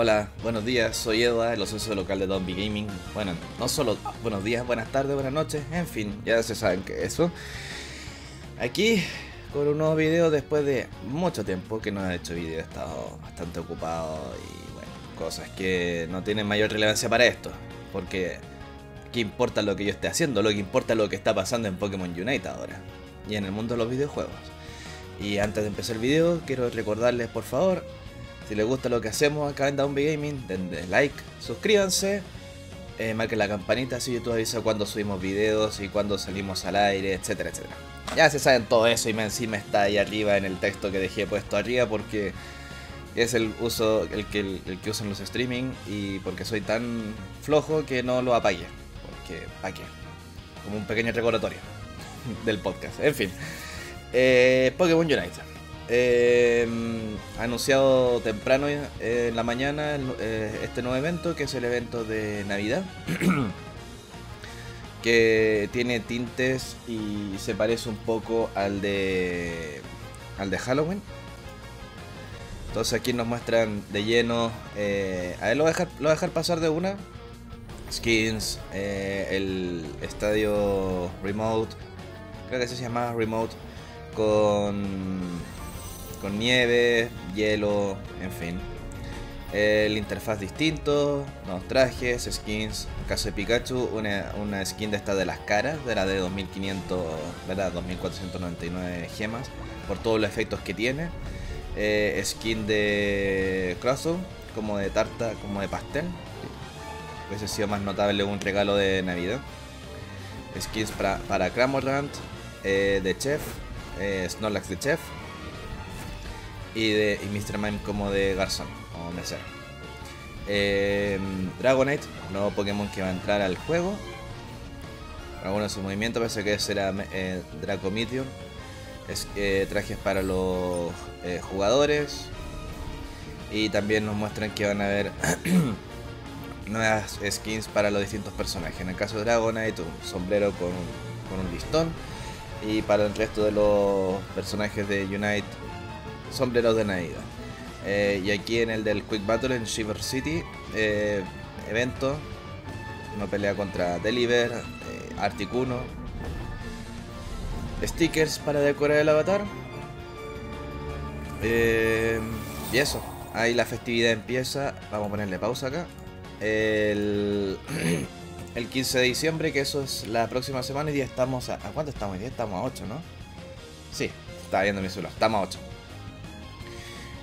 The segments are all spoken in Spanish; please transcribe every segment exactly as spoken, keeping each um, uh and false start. Hola, buenos días, soy Eda, el socio local de Down B Gaming. Bueno, no solo buenos días, buenas tardes, buenas noches, en fin, ya se saben que eso. Aquí con un nuevo video después de mucho tiempo que no he hecho video, he estado bastante ocupado y bueno, cosas que no tienen mayor relevancia para esto, porque ¿qué importa lo que yo esté haciendo? Lo que importa es lo que está pasando en Pokémon Unite ahora y en el mundo de los videojuegos. Y antes de empezar el video, quiero recordarles, por favor, si les gusta lo que hacemos acá en Down B Gaming, denle like, suscríbanse, eh, marquen la campanita, así YouTube avisa cuando subimos videos y cuando salimos al aire, etcétera, etcétera. Ya se saben todo eso y encima está ahí arriba en el texto que dejé puesto arriba porque es el uso el que, el que usan los streaming y porque soy tan flojo que no lo apague, porque ¿pa' qué? Como un pequeño recordatorio del podcast, en fin. Eh, Pokémon Unite, eh, anunciado temprano eh, en la mañana eh, este nuevo evento, que es el evento de Navidad que tiene tintes y se parece un poco al de al de Halloween. Entonces aquí nos muestran de lleno, eh, a ver, lo voy a dejar, lo voy a dejar pasar de una, skins, eh, el estadio Remote, creo que se llama Remote, Con, con nieve, hielo, en fin. El interfaz distinto, los trajes, skins. En el caso de Pikachu, una, una skin de esta de las caras, de la de dos mil quinientos, de la dos mil cuatrocientas noventa y nueve gemas, por todos los efectos que tiene. Eh, skin de Crustle, como de tarta, como de pastel. Hubiese sido más notable un regalo de Navidad. Skins para, para Cramorant, eh, de Chef. Eh, Snorlax de Chef y, de, y míster Mime como de garzón o mesero. eh, Dragonite, nuevo Pokémon que va a entrar al juego. Algunos de sus movimientos, parece que será eh, Draco Meteor. Es, eh, trajes para los eh, jugadores. Y también nos muestran que van a haber nuevas skins para los distintos personajes. En el caso de Dragonite, un sombrero con, con un listón. Y para el resto de los personajes de Unite, sombreros de Navidad. Eh, y aquí en el del Quick Battle en Shiver City, eh, evento, una pelea contra Delibird, eh, Articuno, stickers para decorar el avatar. Eh, y eso, ahí la festividad empieza. Vamos a ponerle pausa acá. El... El quince de diciembre, que eso es la próxima semana, y ya estamos a... ¿A cuánto estamos? Hoy día estamos a ocho, ¿no? Sí, estaba viendo mi celular, estamos a ocho.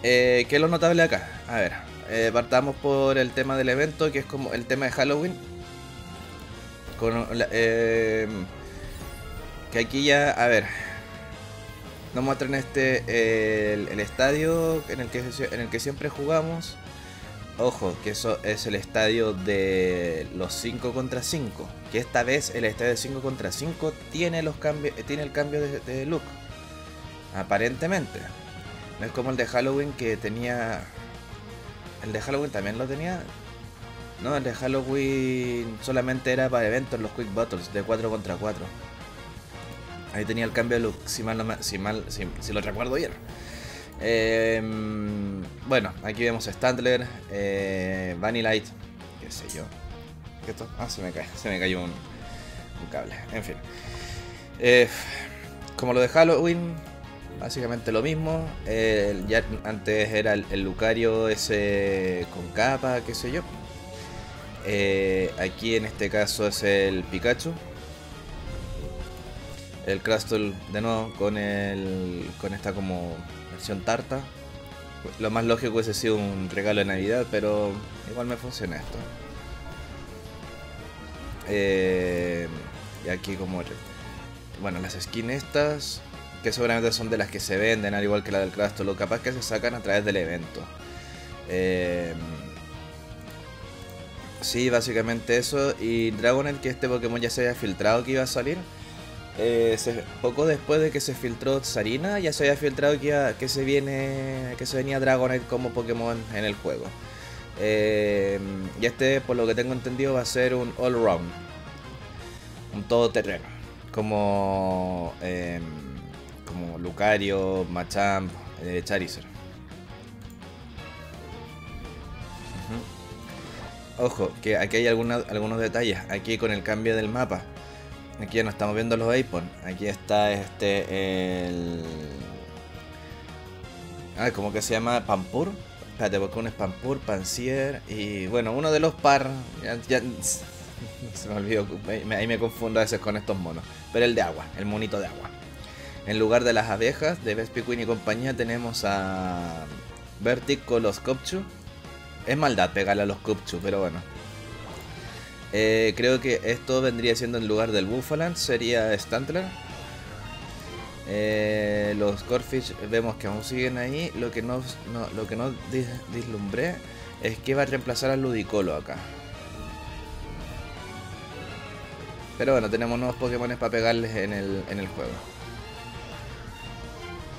Eh, ¿Qué es lo notable acá? A ver, eh, partamos por el tema del evento, que es como el tema de Halloween. Con, eh, que aquí ya, a ver, nos muestran este, eh, el, el estadio en el que, en el que siempre jugamos. Ojo, que eso es el estadio de los cinco contra cinco. Que esta vez el estadio de cinco contra cinco tiene, los cambi tiene el cambio de, de look. Aparentemente. No es como el de Halloween que tenía... ¿El de Halloween también lo tenía? No, el de Halloween solamente era para eventos, los Quick Battles de cuatro contra cuatro. Ahí tenía el cambio de look, si, mal no me, si, mal, si, si lo recuerdo bien. Eh, bueno, aquí vemos a Stantler, eh, Vanillite, qué sé yo. ¿Qué esto? Ah, se me, cae, se me cayó un, un cable. En fin. Eh, como lo de Halloween, básicamente lo mismo. Eh, ya antes era el, el Lucario ese con capa, qué sé yo. Eh, aquí en este caso es el Pikachu. El Crustle de nuevo con, el, con esta como... versión tarta. Lo más lógico hubiese sido un regalo de Navidad, pero igual me funciona esto. Eh, y aquí como... Bueno, las skins estas, que seguramente son de las que se venden, al igual que la del Crustle, capaz que se sacan a través del evento. Eh, sí, básicamente eso. Y Dragonite, que este Pokémon ya se había filtrado que iba a salir. Eh, se, poco después de que se filtró Sarina, ya se había filtrado que, iba, que, se, viene, que se venía Dragonite como Pokémon en el juego. Eh, y este, por lo que tengo entendido, va a ser un all-round, un todoterreno, como, eh, como Lucario, Machamp, eh, Charizard. Uh Ojo, que aquí hay alguna, algunos detalles. Aquí con el cambio del mapa, aquí ya no estamos viendo los Aipons. Aquí está este, el... Ah, ¿cómo que se llama? Pampur. Espérate, porque uno es Pampur, Pansier. Y bueno, uno de los par... Ya, ya... Se me olvidó, ahí me confundo a veces con estos monos. Pero el de agua, el monito de agua. En lugar de las abejas de Vespicuin y compañía tenemos a Vertic con los Copchu. Es maldad pegarle a los Copchu, pero bueno. Eh, creo que esto vendría siendo en lugar del Buffaland, sería Stantler. Eh, los Corfish vemos que aún siguen ahí. Lo que no, no, lo que no dis, dislumbré es que va a reemplazar al Ludicolo acá. Pero bueno, tenemos nuevos Pokémon para pegarles en el, en el juego.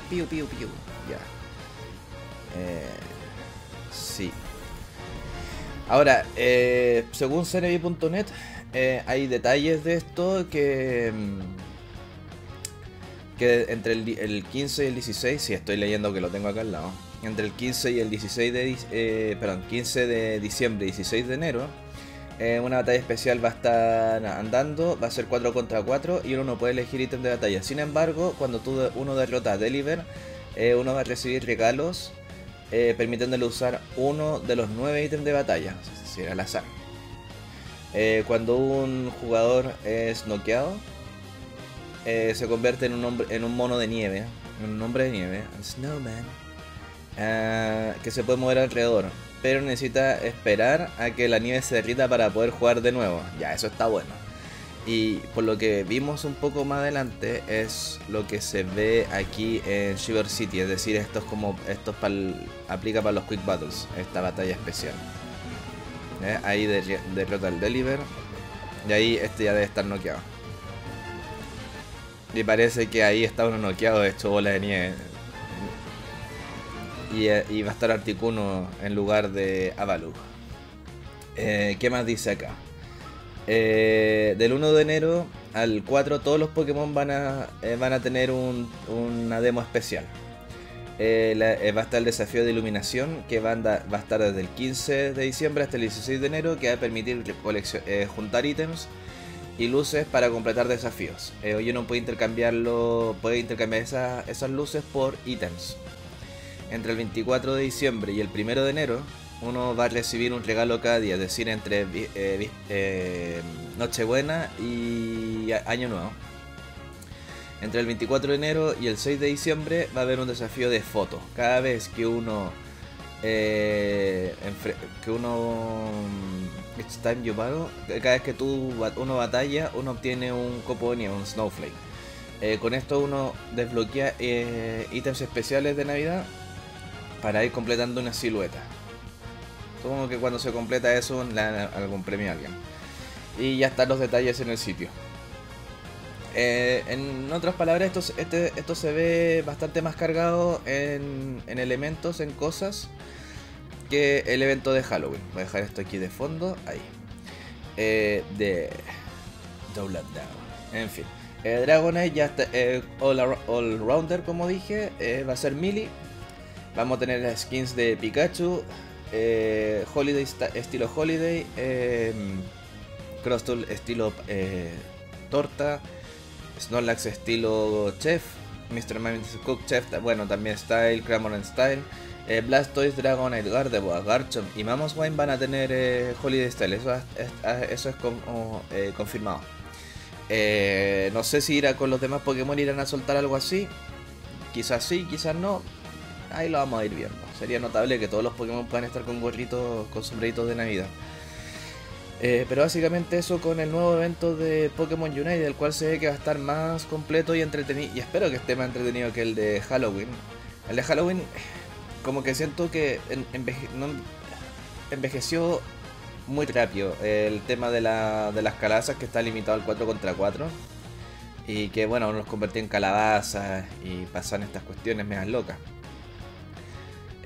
Piu, piu, piu. Ya. Eh, sí. Ahora, eh, según cenevi punto net, eh, hay detalles de esto que... Que entre el, el quince y el dieciséis, si sí, estoy leyendo que lo tengo acá al lado. Entre el quince y el dieciséis de... Eh, perdón, quince de diciembre y dieciséis de enero... Eh, una batalla especial va a estar andando, va a ser cuatro contra cuatro y uno no puede elegir ítem de batalla. Sin embargo, cuando tú de, uno derrota a Delibird, eh, uno va a recibir regalos eh, permitiéndole usar uno de los nueve ítems de batalla, si era al azar. Eh, cuando un jugador es noqueado, eh, se convierte en un, hombre, en un mono de nieve, en un hombre de nieve, snowman, eh, que se puede mover alrededor. Pero necesita esperar a que la nieve se derrita para poder jugar de nuevo. Ya, eso está bueno. Y por lo que vimos un poco más adelante es lo que se ve aquí en Shiver City. Es decir, esto es como esto es pal, aplica para los Quick Battles, esta batalla especial. ¿Eh? Ahí de, derrota al Delibird. Y ahí este ya debe estar noqueado. Y parece que ahí está uno noqueado, de hecho, bola de nieve. Y, y va a estar Articuno en lugar de Avalugg. Eh, ¿Qué más dice acá? Eh, del uno de enero al cuatro todos los Pokémon van a, eh, van a tener un, una demo especial. Eh, la, eh, va a estar el desafío de iluminación que va a, andar, va a estar desde el quince de diciembre hasta el dieciséis de enero, que va a permitir eh, juntar ítems y luces para completar desafíos. Eh, hoy uno puede intercambiarlo, puede intercambiar esa, esas luces por ítems. Entre el veinticuatro de diciembre y el primero de enero, uno va a recibir un regalo cada día, es decir, entre eh, eh, Nochebuena y Año Nuevo. Entre el veinticuatro de enero y el seis de diciembre va a haber un desafío de fotos. Cada vez que uno... Eh, que uno... It's time you battle, cada vez que tú, uno batalla, uno obtiene un copo de nieve, un snowflake. Eh, con esto uno desbloquea eh, ítems especiales de Navidad para ir completando una silueta. Supongo que cuando se completa eso le dan algún premio a alguien. Y ya están los detalles en el sitio. Eh, en otras palabras, esto, este, esto se ve bastante más cargado en, en elementos, en cosas, que el evento de Halloween. Voy a dejar esto aquí de fondo, ahí. Eh, de... Double Down. En fin. Eh, Dragonite ya está, eh, all, all rounder, como dije, eh, va a ser melee. Vamos a tener las skins de Pikachu, eh, Holiday estilo Holiday, eh, Crustle estilo eh, torta, Snorlax estilo chef, mister Mime cook chef, bueno, también style, Cramorant style, eh, Blastoise, Dragonite, Gardevoir, Garchomp y Mamoswine van a tener eh, Holiday style, eso es, eso es con, oh, eh, confirmado. Eh, no sé si irá con los demás Pokémon, irán a soltar algo así. Quizás sí, quizás no. Ahí lo vamos a ir viendo. Sería notable que todos los Pokémon puedan estar con gorritos, con sombreritos de Navidad. eh, Pero básicamente eso con el nuevo evento de Pokémon Unite, del cual se ve que va a estar más completo y entretenido. Y espero que esté más entretenido que el de Halloween. El de Halloween como que siento que enveje no envejeció muy rápido el tema de, la, de las calabazas, que está limitado al cuatro contra cuatro y que bueno, uno los convertía en calabazas y pasan estas cuestiones medias locas.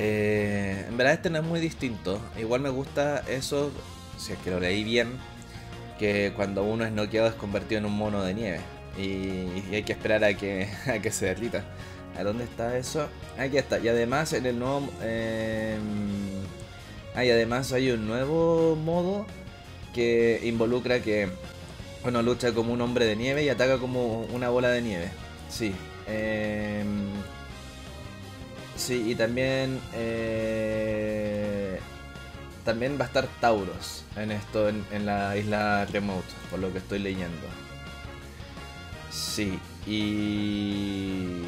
Eh, en verdad este no es muy distinto, igual me gusta eso, si es que lo leí bien, que cuando uno es noqueado es convertido en un mono de nieve y, y hay que esperar a que, a que se derrita. ¿A dónde está eso? Aquí está. Y además en el nuevo... Eh, Ah, y además hay un nuevo modo que involucra que, bueno, lucha como un hombre de nieve y ataca como una bola de nieve. Sí. Eh... Sí, y también... Eh... También va a estar Tauros en esto, en, en la isla Remote, por lo que estoy leyendo. Sí, y...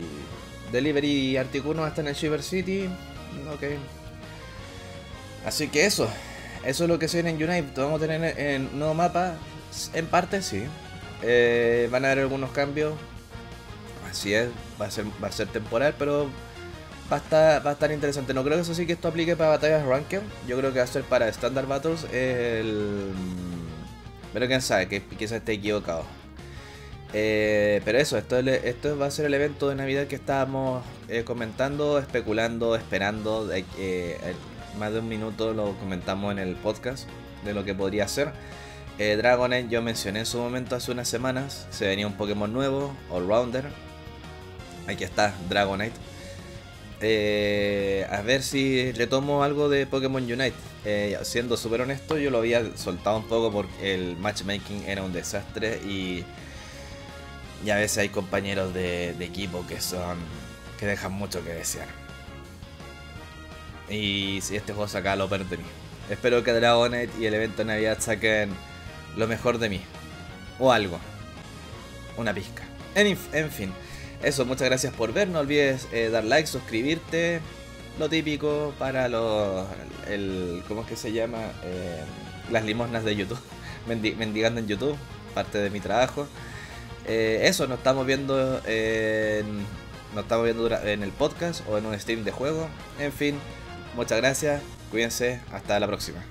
Delivery y Articuno están en Shiver City. Ok. Así que eso. Eso es lo que se viene en Unite. Vamos a tener en un nuevo mapa. En parte sí. Eh, van a haber algunos cambios. Así es. Va a ser, va a ser temporal, pero... Va a, estar, va a estar interesante. No creo que eso sí que esto aplique para batallas ranked. Yo creo que va a ser para Standard Battles el... Pero quién sabe, que quizás esté equivocado. Eh, pero eso, esto, esto va a ser el evento de Navidad que estábamos eh, comentando, especulando, esperando. Eh, eh, más de un minuto lo comentamos en el podcast de lo que podría ser. Eh, Dragonite, yo mencioné en su momento hace unas semanas. Se venía un Pokémon nuevo, Allrounder. Aquí está, Dragonite. Eh, a ver si retomo algo de Pokémon Unite. Eh, siendo súper honesto, yo lo había soltado un poco porque el matchmaking era un desastre y, y a veces hay compañeros de, de equipo que son que dejan mucho que desear. Y si este juego saca lo peor de mí. Espero que Dragonite y el evento de Navidad saquen lo mejor de mí. O algo. Una pizca. En, en fin. Eso, muchas gracias por ver, no olvides eh, dar like, suscribirte, lo típico para los, el, ¿cómo es que se llama? Eh, las limosnas de YouTube, Mendi mendigando en YouTube, parte de mi trabajo. Eh, eso, nos estamos viendo, eh, en, nos estamos viendo en el podcast o en un stream de juego, en fin, muchas gracias, cuídense, hasta la próxima.